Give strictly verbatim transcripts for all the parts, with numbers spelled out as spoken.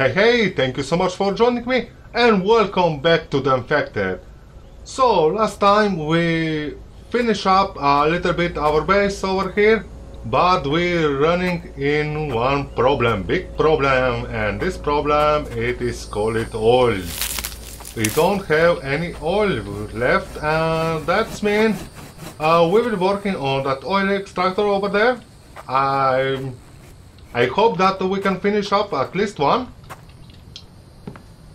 Hey hey, thank you so much for joining me and welcome back to The Infected. So last time we finish up a little bit our base over here, but we're running in one problem, big problem, and this problem it is called it oil. We don't have any oil left, and that's mean uh, we've been working on that oil extractor over there. I I hope that we can finish up at least one.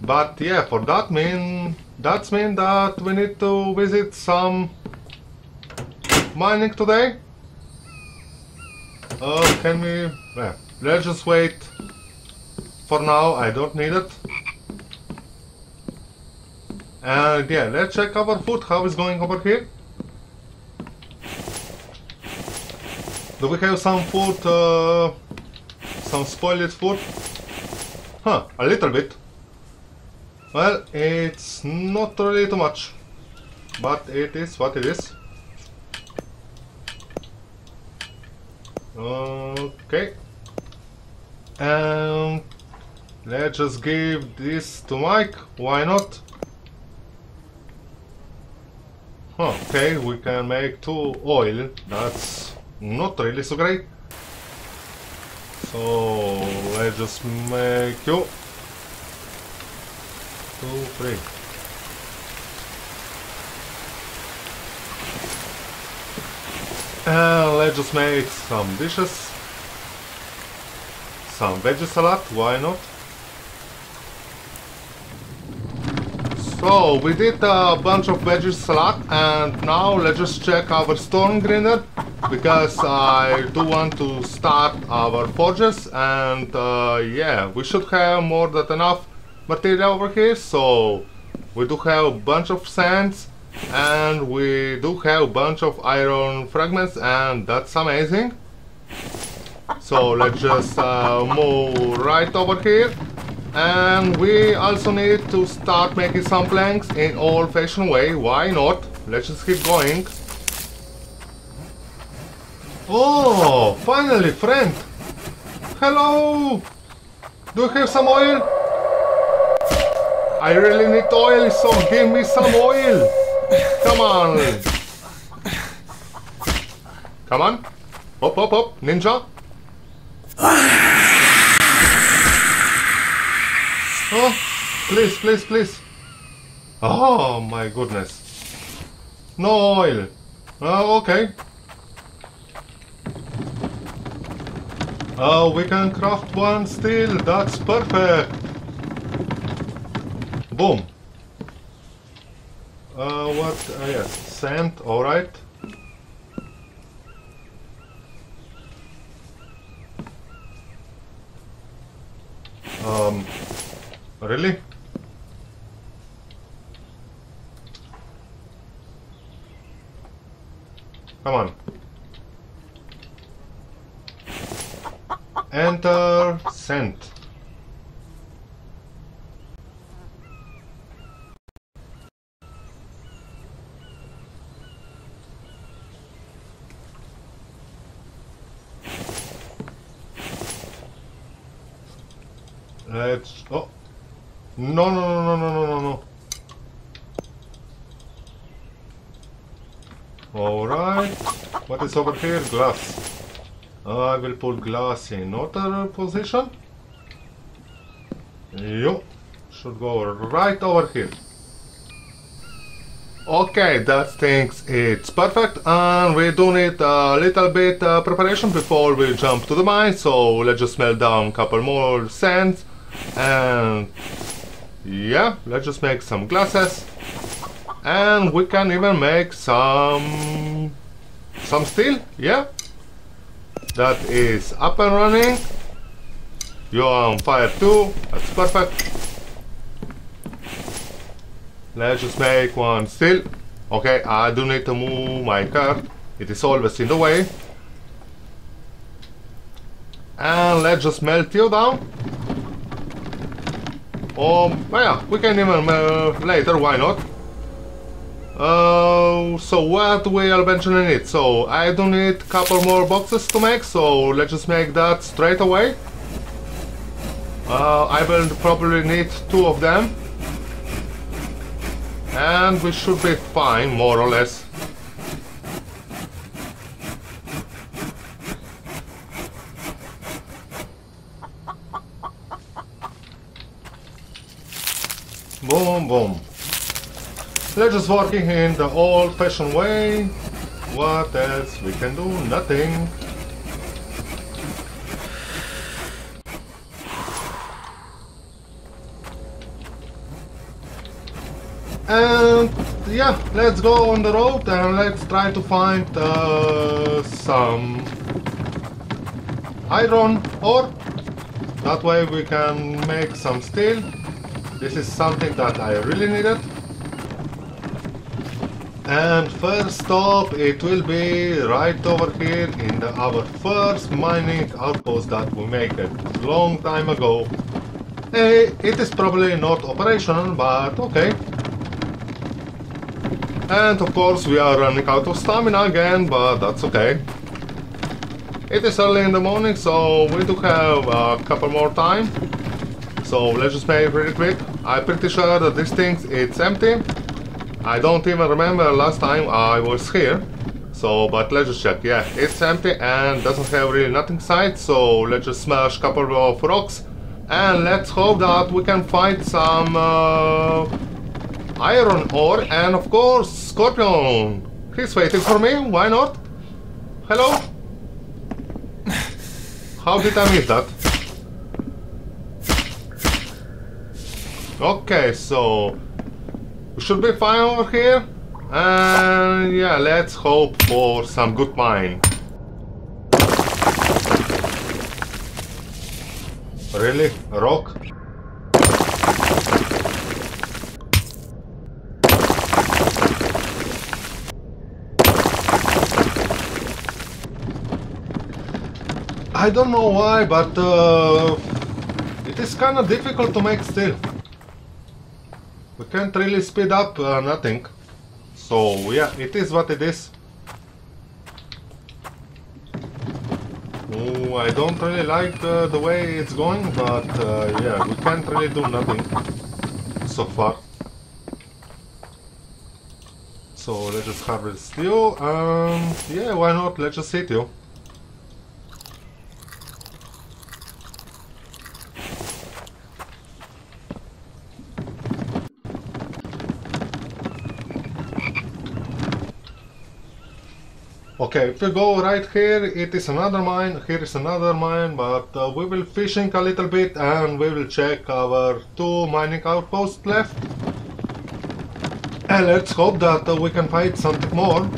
But yeah, for that mean that's mean that we need to visit some mining today. Uh, can we? Eh, let's just wait. For now, I don't need it. And yeah, let's check our food. How is going over here? Do we have some food? Uh, some spoiled food? Huh? A little bit. Well, it's not really too much, but it is what it is. Okay, and let's just give this to Mike, why not? Okay, we can make two oil, that's not really so great. So let's just make you two, three. And let's just make some dishes, some veggie salad, why not? So we did a bunch of veggie salad, and now let's just check our stone grinder, because I do want to start our forges, and uh, yeah, we should have more than enough material over here. So we do have a bunch of sands, and we do have a bunch of iron fragments, and that's amazing. So let's just uh, move right over here, and we also need to start making some planks in old-fashioned way, why not? Let's just keep going. Oh, finally, friend! Hello! Do you have some oil? I really need oil, so give me some oil! Come on! Come on! Hop, hop, hop! Ninja! Oh! Please, please, please! Oh my goodness! No oil! Oh, okay! Oh, we can craft one still! That's perfect! Boom! Uh, what? Uh, yes, sand, alright. Um, really? Come on. Enter sand. Let's... oh! No, no, no, no, no, no, no, no. Alright. What is over here? Glass. I will put glass in another position. Yup. Should go right over here. Okay, that thinks it's perfect, and we do need a little bit uh, preparation before we jump to the mine, so let's just melt down a couple more sands. And yeah, let's just make some glasses, and we can even make some some steel. Yeah, that is up and running. You're on fire too, that's perfect. Let's just make one steel. Okay, I do need to move my cart, it is always in the way. And let's just melt you down. Um, yeah, we can even melt later, why not? Uh, so what we eventually need? So I do need a couple more boxes to make, so let's just make that straight away. Uh, I will probably need two of them. And we should be fine, more or less. Boom, boom. They're just working in the old-fashioned way. What else we can do? Nothing. And yeah, let's go on the road and let's try to find uh, some iron ore. That way we can make some steel. This is something that I really needed. And first stop, it will be right over here in the, our first mining outpost that we made a long time ago. Hey, it is probably not operational, but okay. And of course we are running out of stamina again, but that's okay. It is early in the morning, so we do have a couple more time. So let's just make it really quick. I'm pretty sure that this thing, it's empty. I don't even remember last time I was here. So, but let's just check. Yeah, it's empty and doesn't have really nothing inside. So let's just smash a couple of rocks. And let's hope that we can find some... Uh, iron ore, and of course Scorpion. He's waiting for me, why not? Hello? How did I miss that? Okay, so we should be fine over here. And yeah, let's hope for some good mine. Really? A rock? I don't know why, but uh, it is kind of difficult to make steel. We can't really speed up uh, nothing. So yeah, it is what it is. Ooh, I don't really like uh, the way it's going, but uh, yeah, we can't really do nothing so far. So let's just harvest you. Um, yeah, why not? Let's just hit you. Okay, if you go right here, it is another mine, here is another mine, but uh, we will fishing a little bit and we will check our two mining outposts left. And let's hope that uh, we can find something more.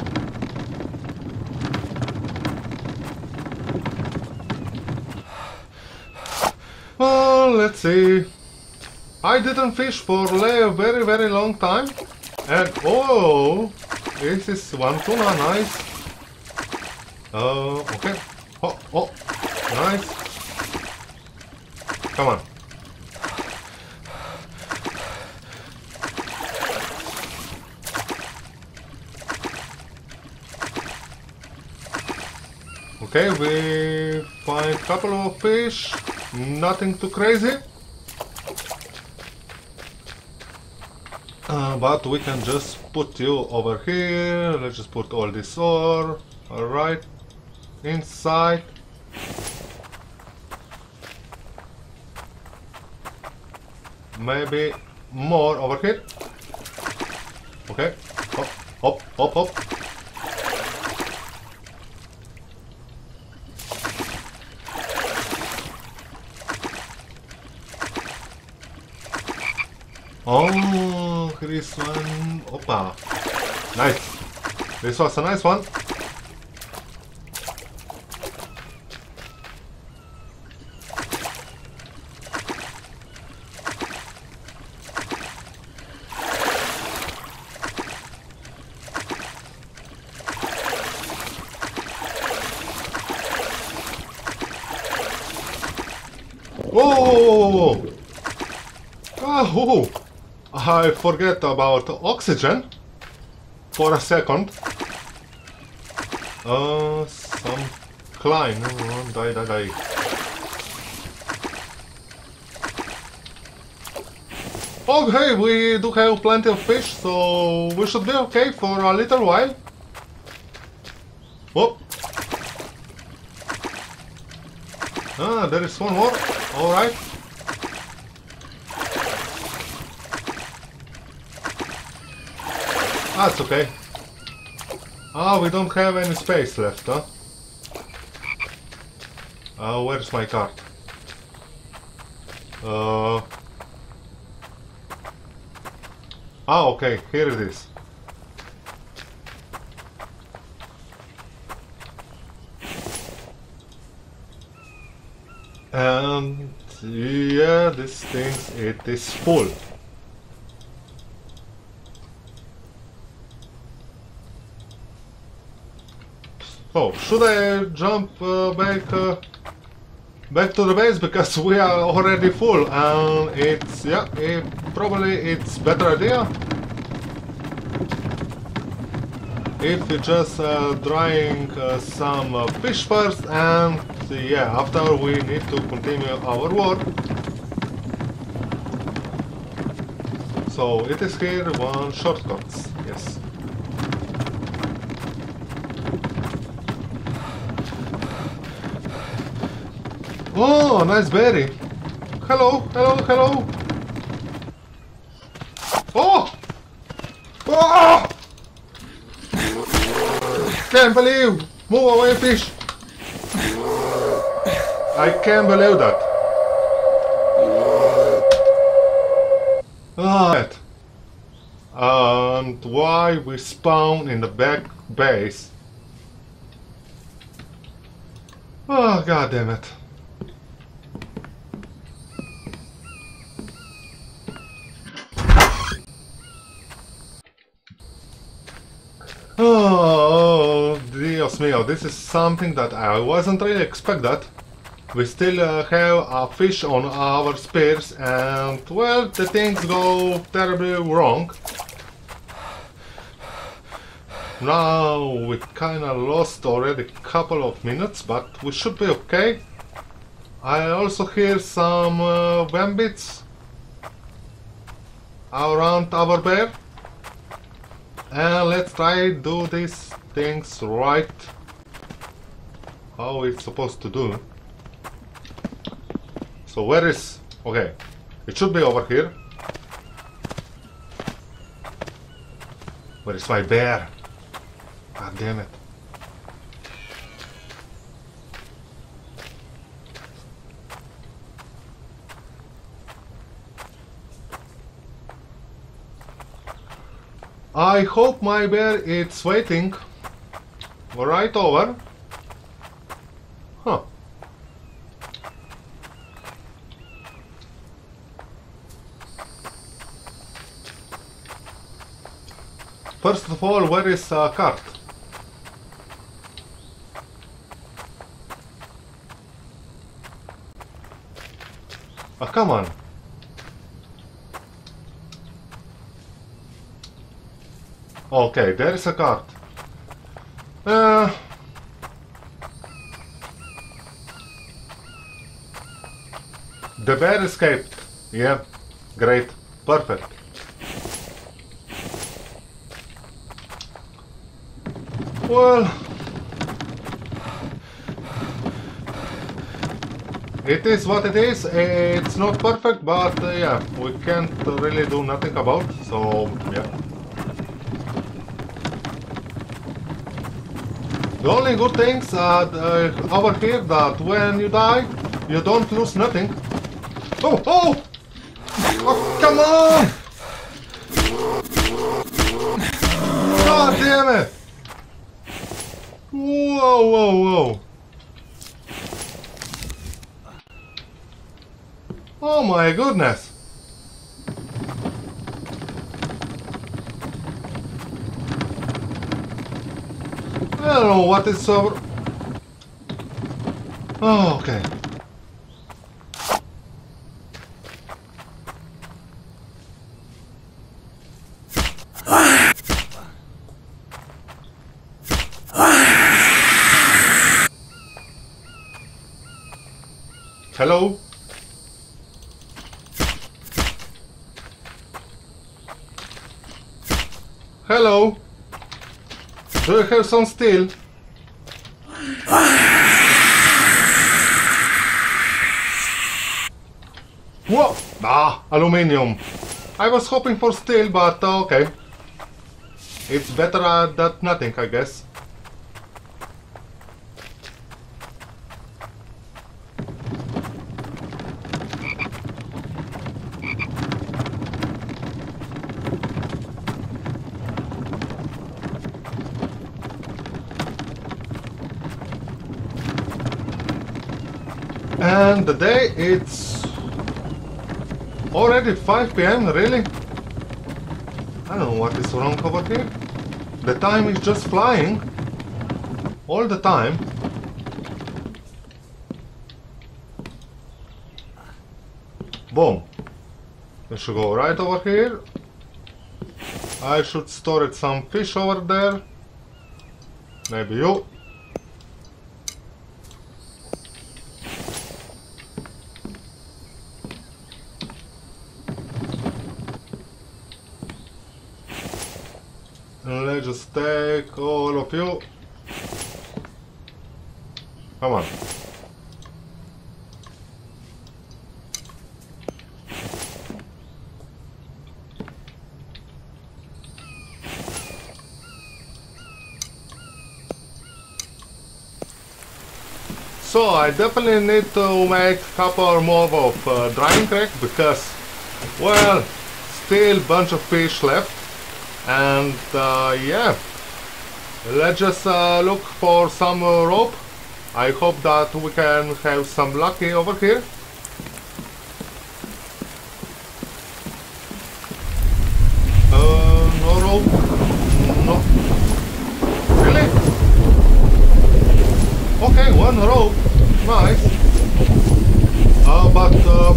Well, let's see. I didn't fish for a very very long time. And oh, this is one tuna, nice. Uh, okay. Oh, oh, nice. Come on. Okay, we find a couple of fish. Nothing too crazy. Uh, but we can just put you over here. Let's just put all this ore. Alright. Inside. Maybe more over here. Okay. Hop, hop, hop, hop. Oh, here is one. Opa. Nice. This was a nice one. Oh, I forget about oxygen for a second. Uh, some climb. Die, die, die. Oh hey, we do have plenty of fish, so we should be okay for a little while. Whoop. Ah, there is one more. Alright. That's okay. Ah, we don't have any space left, huh? Uh, where's my cart? Uh... Ah, okay, here it is. And yeah, this thing, it is full. Oh, should I jump uh, back uh, back to the base, because we are already full, and it's yeah, it, probably it's better idea if you just uh, drying uh, some uh, fish first, and yeah, after we need to continue our work. So it is here one shortcuts, yes. Oh, nice berry. Hello, hello, hello. Oh! Oh! Can't believe! Move away, fish! I can't believe that. Ah, oh, and why we spawn in the back base? Oh, god damn it. Oh, Dios mio, this is something that I wasn't really expect that. We still uh, have a fish on our spears, and well, the things go terribly wrong. Now we kinda lost already a couple of minutes, but we should be okay. I also hear some uh, Wambits around our bear. And let's try do these things right, how it's supposed to do. So where is... okay, it should be over here. Where is my bear? God damn it. I hope my bear is waiting right over. Huh. First of all, where is a cart? Ah, come on. Okay, there is a cart. Uh, the bear escaped. Yeah, great, perfect. Well, it is what it is. It's not perfect, but uh, yeah, we can't really do nothing about. So yeah. The only good things are uh, over here that when you die, you don't lose nothing. Oh, oh! Oh, come on! God damn it! Whoa, whoa, whoa! Oh my goodness! I don't know what is over. Oh, okay. Hello? Hello. Do you have some steel? Whoa! Ah, aluminium. I was hoping for steel, but uh, okay. It's better uh, than nothing, I guess. And today it's already five P M, really? I don't know what is wrong over here. The time is just flying. All the time. Boom. I should go right over here. I should store it some fish over there. Maybe you. Just take all of you. Come on. So I definitely need to make a couple more of uh, drying rack because, well, still bunch of fish left. And uh, yeah, let's just uh, look for some uh, rope. I hope that we can have some luck over here. Uh, no rope? No. Really? Okay, one rope. Nice. Uh, but... Uh,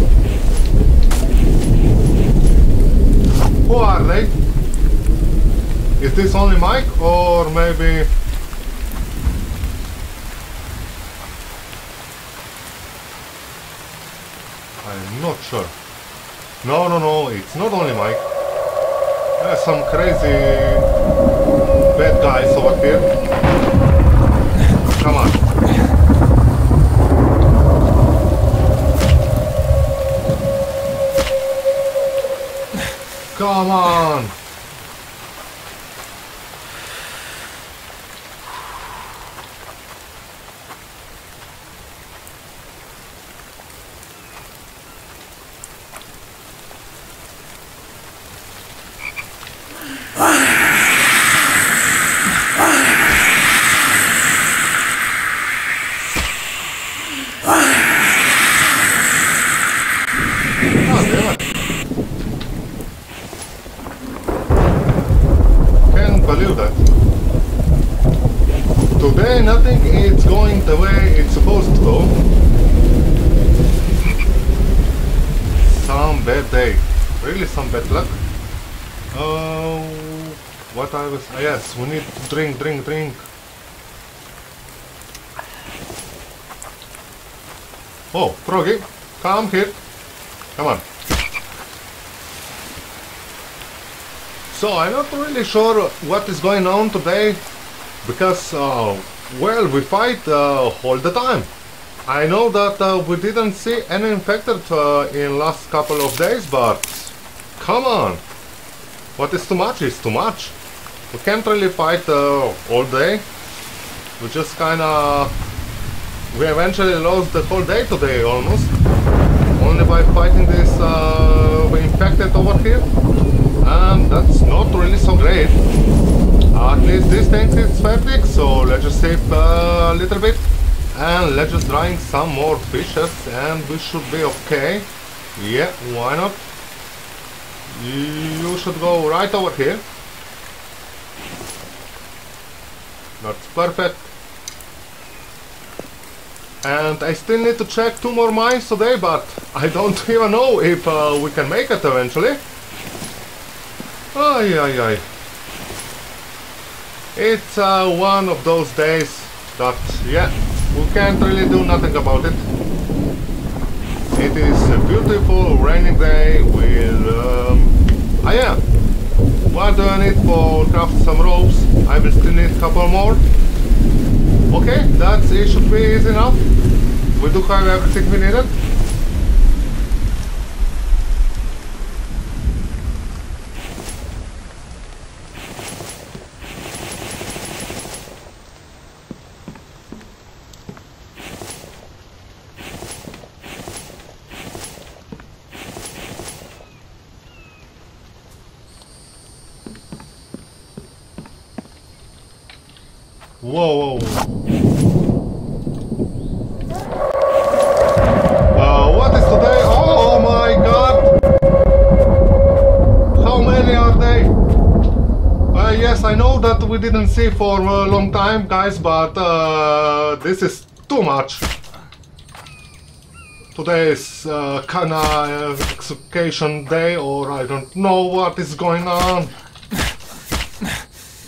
who are they? Is this only Mike, or maybe... I'm not sure. No, no, no, it's not only Mike. There's some crazy bad guys over here. Come on. Come on! Yes, we need to drink, drink, drink. Oh, Froggy, come here. Come on. So, I'm not really sure what is going on today because, uh, well, we fight uh, all the time. I know that uh, we didn't see any infected uh, in last couple of days, but come on. What is too much is too much. We can't really fight uh, all day. We just kinda... We eventually lost the whole day today, almost. Only by fighting this uh, infected over here. And that's not really so great. At least this thing is fabric, so let's just save uh, a little bit. And let's just drying some more fishes and we should be okay. Yeah, why not? You should go right over here. That's perfect. And I still need to check two more mines today, but I don't even know if uh, we can make it eventually. Ay, ay, ay. It's uh, one of those days that, yeah, we can't really do nothing about it. It is a beautiful rainy day with... Um, ah, yeah. What do I need for craft some ropes? I will still need a couple more. Okay, that it should be easy enough. We do have everything we needed. Whoa, whoa, whoa. Uh, what is today? Oh my god! How many are they? Uh, yes, I know that we didn't see for a long time, guys, but uh, this is too much. Today is uh, kinda execution day, or I don't know what is going on.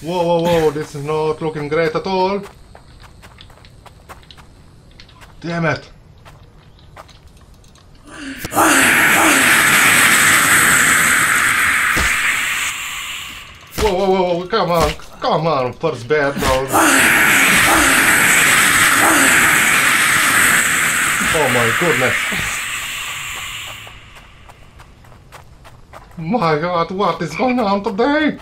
Whoa, whoa, whoa, this is not looking great at all. Damn it. Whoa, whoa, whoa, whoa, come on, come on, first battle. Oh my goodness. My god, what is going on today?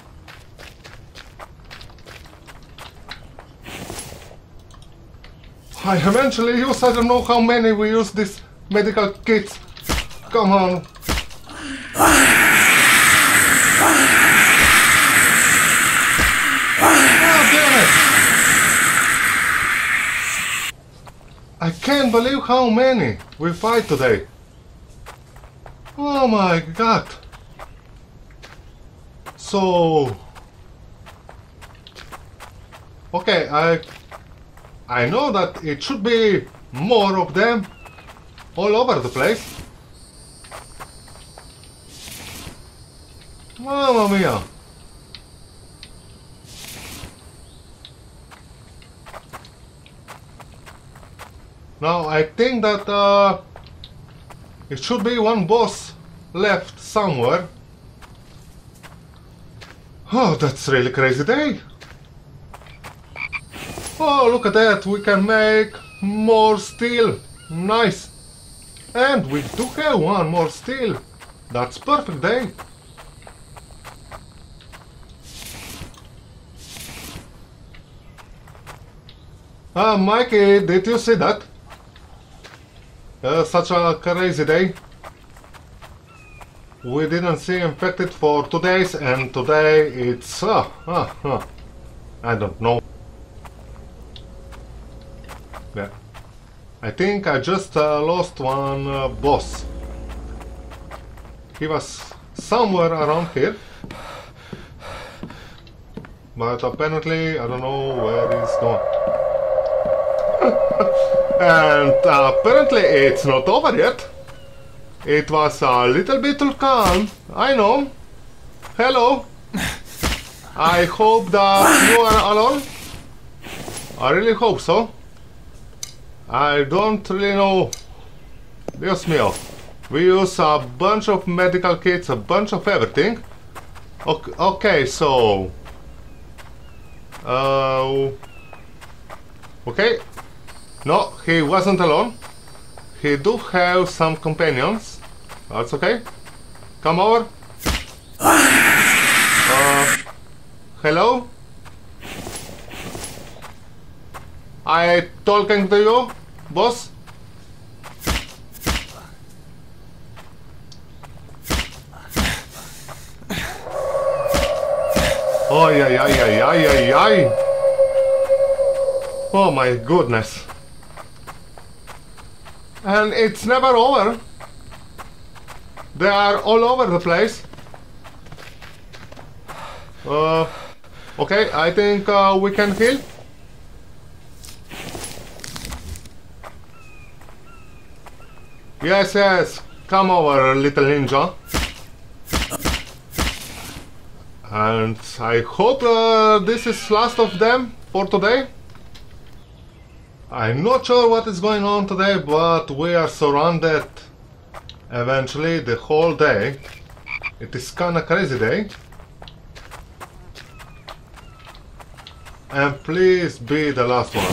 I eventually used, I don't know how many we use these medical kits. Come on. Oh, damn it. I can't believe how many we fight today. Oh my god. So... Okay, I... I know that it should be more of them all over the place. Mamma mia! Now I think that uh, it should be one boss left somewhere. Oh, that's really crazy day! Oh, look at that, we can make more steel. Nice. And we do have one more steel. That's perfect day. Ah, Mikey, did you see that? Uh, such a crazy day. We didn't see Infected for two days and today it's... Uh, uh, uh, I don't know. Yeah. I think I just uh, lost one uh, boss. He was somewhere around here. But apparently I don't know where he's gone. And uh, apparently it's not over yet. It was a little bit too calm, I know. Hello. I hope that you are alone. I really hope so. I don't really know. Dios mio. We use a bunch of medical kits, a bunch of everything. Okay, okay so... Uh, okay. No, he wasn't alone. He do have some companions. That's okay. Come over. Uh, hello? I talking to you? Boss? Oh, yeah, yeah, yeah, yeah, yeah, yeah. Oh my goodness. And it's never over. They are all over the place. Uh, okay, I think uh, we can heal. Yes, yes, come over, little ninja. And I hope uh, this is last of them for today. I'm not sure what is going on today, but we are surrounded eventually the whole day. It is kinda crazy day. And please be the last one.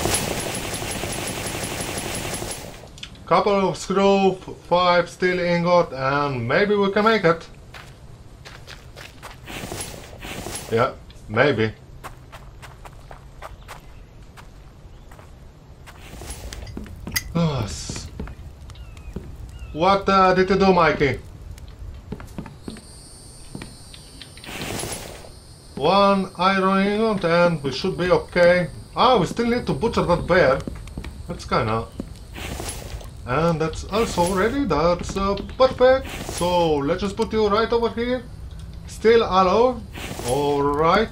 Couple of screw, five steel ingot, and maybe we can make it. Yeah, maybe. What uh, did you do, Mikey? One iron ingot and we should be okay. Ah, we still need to butcher that bear. That's kinda... And that's also ready, that's uh, perfect. So, let's just put you right over here. Still aloe. Alright.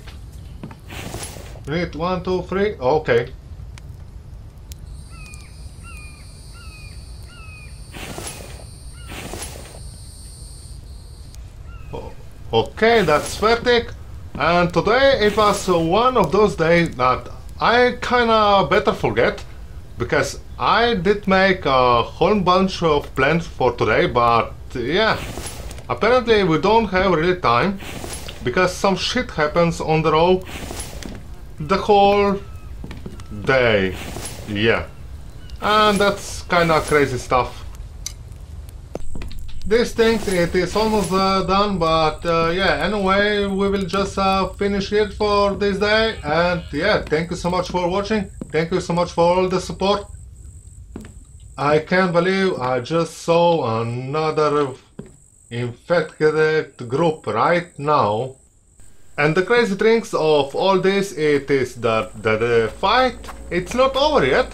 We need one, two, three. Okay. Okay, that's Fertig, and today it was one of those days that I kinda better forget, because I did make a whole bunch of plans for today, but yeah, apparently we don't have really time, because some shit happens on the road the whole day, yeah, and that's kinda crazy stuff. These things, it is almost uh, done, but uh, yeah, anyway, we will just uh, finish it for this day, and yeah, thank you so much for watching, thank you so much for all the support. I can't believe I just saw another infected group right now. And the crazy things of all this, it is that the, the fight, it's not over yet.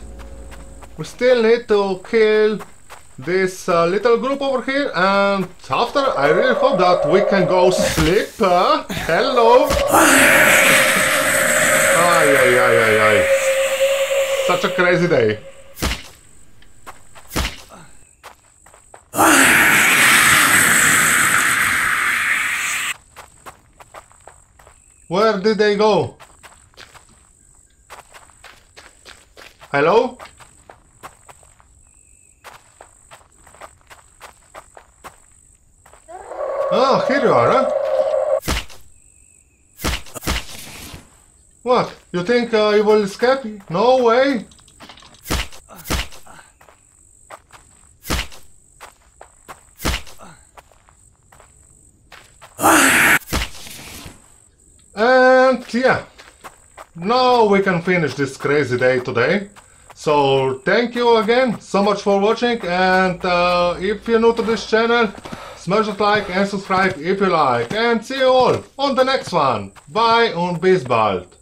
We still need to kill this uh, little group over here, and after I really hope that we can go sleep. Uh, hello. Ay, ay, ay, ay, ay. Such a crazy day. Where did they go? Hello? Oh, here you are, huh? What? You think uh, you will escape? No way! And yeah, now we can finish this crazy day today. So thank you again so much for watching, and uh, if you're new to this channel, smash that like and subscribe if you like, and see you all on the next one. Bye und bis bald.